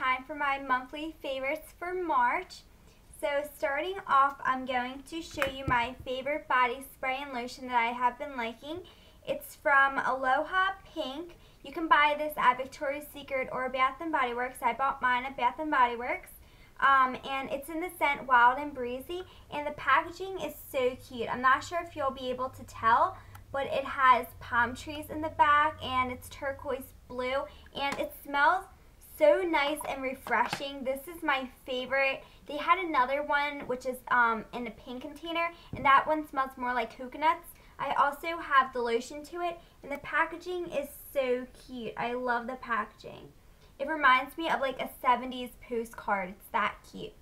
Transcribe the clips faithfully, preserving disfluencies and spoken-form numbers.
time for my monthly favorites for March. So starting off, I'm going to show you my favorite body spray and lotion that I have been liking. It's from Aloha Pink. You can buy this at Victoria's Secret or Bath and Body Works. I bought mine at Bath and Body Works. Um, and it's in the scent Wild and Breezy, and the packaging is so cute. I'm not sure if you'll be able to tell, but it has palm trees in the back, and it's turquoise blue, and it smells so nice and refreshing. This is my favorite. They had another one, which is um, in a pink container, and that one smells more like coconuts. I also have the lotion to it, and the packaging is so cute. I love the packaging. It reminds me of like a seventies postcard. It's that cute.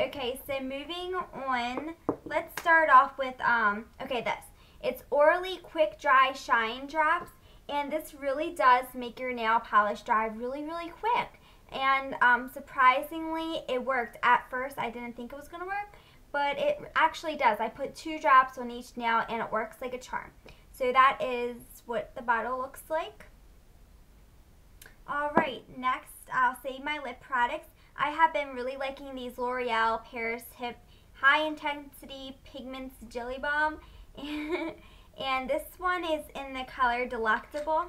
Okay, so moving on, let's start off with, um, okay, this. It's Orly Quick Dry Shine Drops, and this really does make your nail polish dry really, really quick. And um, surprisingly, it worked. At first, I didn't think it was going to work, but it actually does. I put two drops on each nail, and it works like a charm. So that is what the bottle looks like. Alright, next I'll save my lip products. I have been really liking these L'Oreal Paris Hip High Intensity Pigments Jelly Bomb. And this one is in the color Delectable.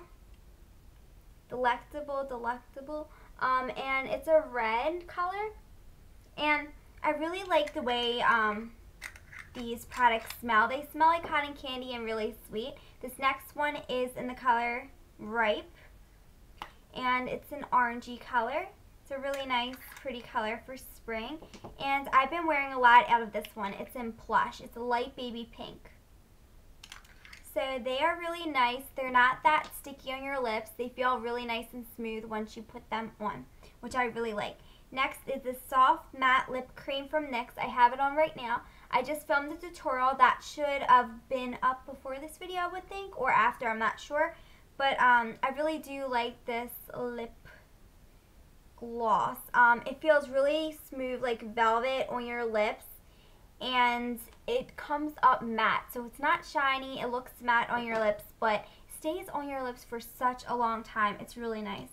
Delectable, Delectable. Um, and it's a red color. And I really like the way um, these products smell. They smell like cotton candy and really sweet. This next one is in the color Ripe. And it's an orangey color. It's a really nice, pretty color for spring. And I've been wearing a lot out of this one. It's in Plush. It's a light baby pink. So they are really nice. They're not that sticky on your lips. They feel really nice and smooth once you put them on, which I really like. Next is the Soft Matte Lip Cream from NYX. I have it on right now. I just filmed a tutorial that should have been up before this video, I would think, or after, I'm not sure. But um, I really do like this lip gloss. Um, it feels really smooth, like velvet on your lips. And it comes up matte. So it's not shiny. It looks matte on your lips, but stays on your lips for such a long time. It's really nice.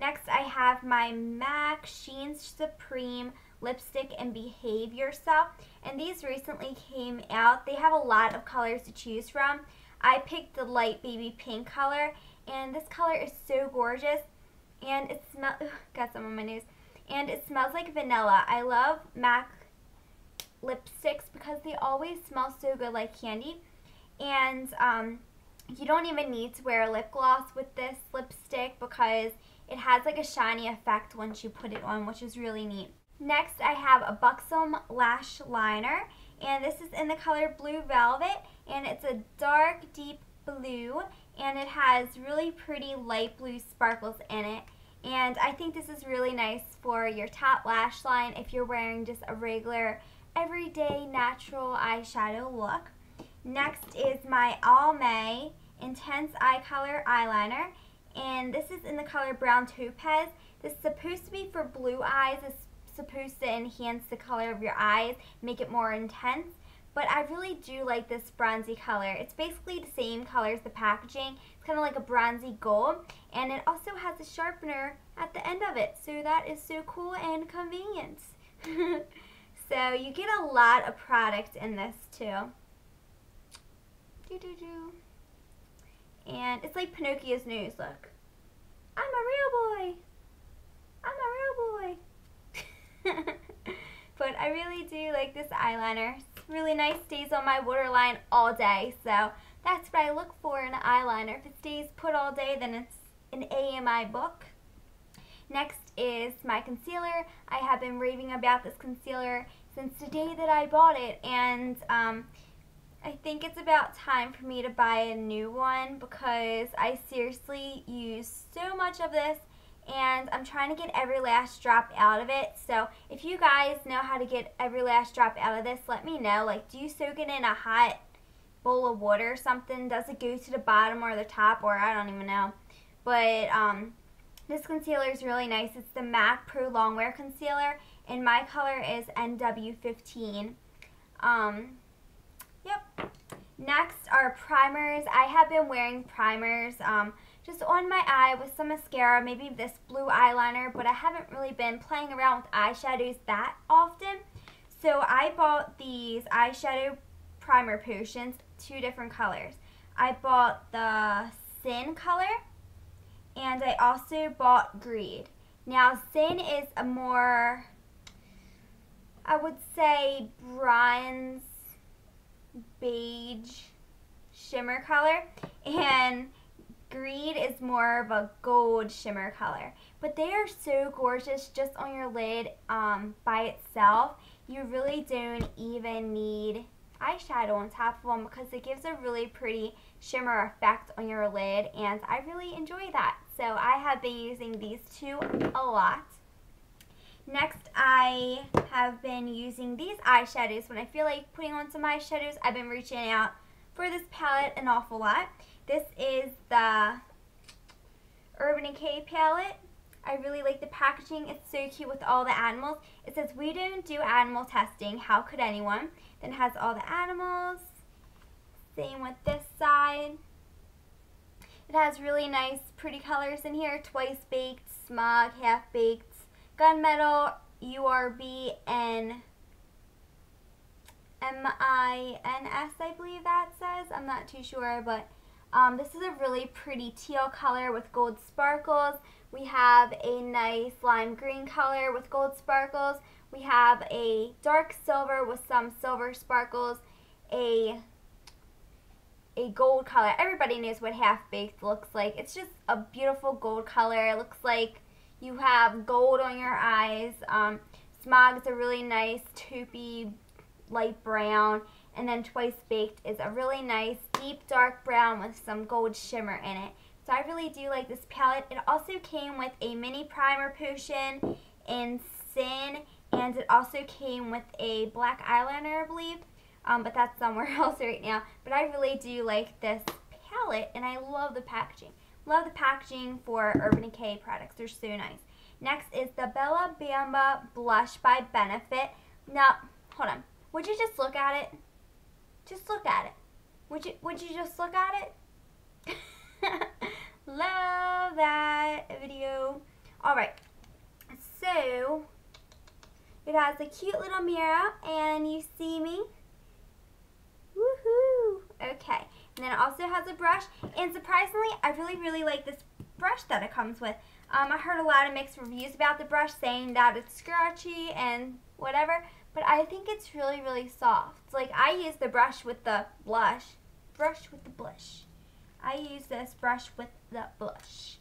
Next, I have my MAC Sheer Supreme Lipstick and Behave Yourself. And these recently came out. They have a lot of colors to choose from. I picked the light baby pink color, and this color is so gorgeous, and it smells, got some on my nose, and it smells like vanilla. I love MAC lipsticks because they always smell so good like candy, and um, you don't even need to wear a lip gloss with this lipstick because it has like a shiny effect once you put it on, which is really neat. Next, I have a Buxom lash liner, and this is in the color Blue Velvet, and it's a dark, deep blue, and it has really pretty light blue sparkles in it. And I think this is really nice for your top lash line if you're wearing just a regular, everyday, natural eyeshadow look. Next is my Almay Intense Eye Color Eyeliner, and this is in the color Brown Topaz. This is supposed to be for blue eyes. It's supposed to enhance the color of your eyes, make it more intense. But I really do like this bronzy color. It's basically the same color as the packaging. It's kind of like a bronzy gold, and it also has a sharpener at the end of it, so that is so cool and convenient. So you get a lot of product in this too. Doo doo doo. And it's like Pinocchio's nose, look. I'm a real boy. I'm a real boy. But I really do like this eyeliner. It's really nice, stays on my waterline all day, so that's what I look for in an eyeliner. If it stays put all day, then it's an A in my book. Next is my concealer. I have been raving about this concealer since the day that I bought it, and um, I think it's about time for me to buy a new one because I seriously use so much of this. And I'm trying to get every last drop out of it. So if you guys know how to get every last drop out of this, let me know. Like, do you soak it in a hot bowl of water or something? Does it go to the bottom or the top? Or I don't even know. But um, this concealer is really nice. It's the MAC Pro Longwear Concealer. And my color is N W fifteen. Um, yep. Next are primers. I have been wearing primers. Um, just on my eye with some mascara, maybe this blue eyeliner, but I haven't really been playing around with eyeshadows that often. So I bought these eyeshadow primer potions, two different colors. I bought the Sin color, and I also bought Greed. Now, Sin is a more, I would say, bronze, beige, shimmer color, and Greed is more of a gold shimmer color. But they are so gorgeous just on your lid um, by itself. You really don't even need eyeshadow on top of them because it gives a really pretty shimmer effect on your lid, and I really enjoy that. So I have been using these two a lot. Next, I have been using these eyeshadows. When I feel like putting on some eyeshadows, I've been reaching out for this palette an awful lot. This is the Urban Decay palette. I really like the packaging. It's so cute with all the animals. It says, "We don't do animal testing. How could anyone?" Then it has all the animals. Same with this side. It has really nice, pretty colors in here. Twice Baked, Smug, Half Baked, Gunmetal, U R B, and M I N S, I believe that says. I'm not too sure, but um, this is a really pretty teal color with gold sparkles. We have a nice lime green color with gold sparkles. We have a dark silver with some silver sparkles, a, a gold color. Everybody knows what half-baked looks like. It's just a beautiful gold color. It looks like you have gold on your eyes. Um, Smog is a really nice taupey light brown. And then Twice Baked is a really nice deep dark brown with some gold shimmer in it. So I really do like this palette. It also came with a mini primer potion in Sin, and it also came with a black eyeliner, I believe, um, but that's somewhere else right now. But I really do like this palette, and I love the packaging. Love the packaging for Urban Decay products. They're so nice. Next is the Bella Bamba Blush by Benefit. Now, hold on. Would you just look at it? Just look at it. Would you, would you just look at it? Love that video. Alright, so it has a cute little mirror, and you see me. Woohoo! Okay, and then it also has a brush, and surprisingly, I really, really like this brush that it comes with. Um, I heard a lot of mixed reviews about the brush, saying that it's scratchy and whatever, but I think it's really, really soft. Like, I use the brush with the blush. Brush with the blush. I use this brush with the blush.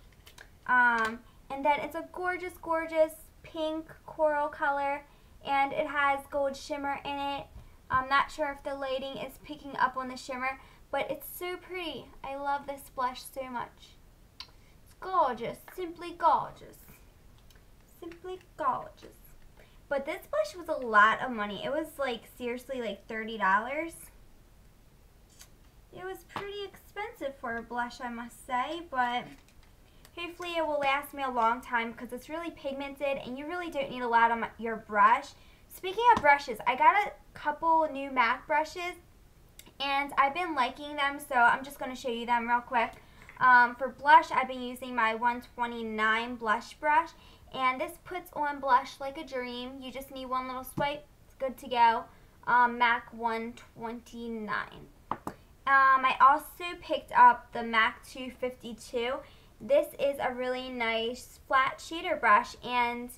Um, and then it's a gorgeous, gorgeous pink coral color, and it has gold shimmer in it. I'm not sure if the lighting is picking up on the shimmer, but it's so pretty. I love this blush so much. It's gorgeous, simply gorgeous. Simply gorgeous. But this blush was a lot of money. It was like, seriously, like thirty dollars. It was pretty expensive for a blush, I must say, but hopefully it will last me a long time because it's really pigmented and you really don't need a lot on your brush. Speaking of brushes, I got a couple new MAC brushes, and I've been liking them, so I'm just going to show you them real quick. Um, for blush, I've been using my one twenty-nine blush brush, and this puts on blush like a dream. You just need one little swipe. It's good to go. Um, MAC one twenty-nine. Um, I also picked up the MAC two fifty-two. This is a really nice flat shader brush and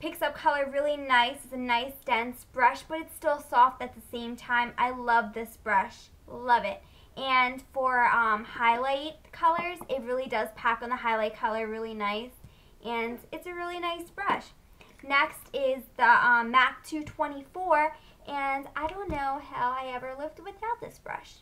picks up color really nice. It's a nice dense brush, but it's still soft at the same time. I love this brush. Love it. And for um, highlight colors, it really does pack on the highlight color really nice. And it's a really nice brush. Next is the um, MAC two twenty-four, and I don't know how I ever lived without this brush.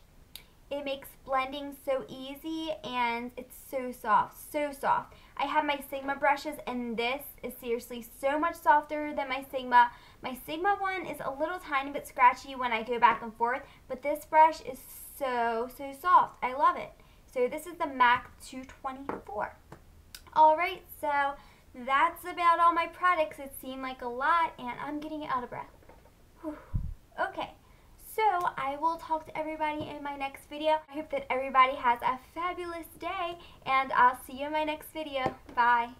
It makes blending so easy, and it's so soft, so soft. I have my Sigma brushes, and this is seriously so much softer than my Sigma. My Sigma one is a little tiny bit scratchy when I go back and forth, but this brush is so, so soft. I love it. So this is the MAC two twenty-four. Alright, so that's about all my products. It seemed like a lot, and I'm getting out of breath. Whew. Okay, So I will talk to everybody in my next video. I hope that everybody has a fabulous day, and I'll see you in my next video. Bye.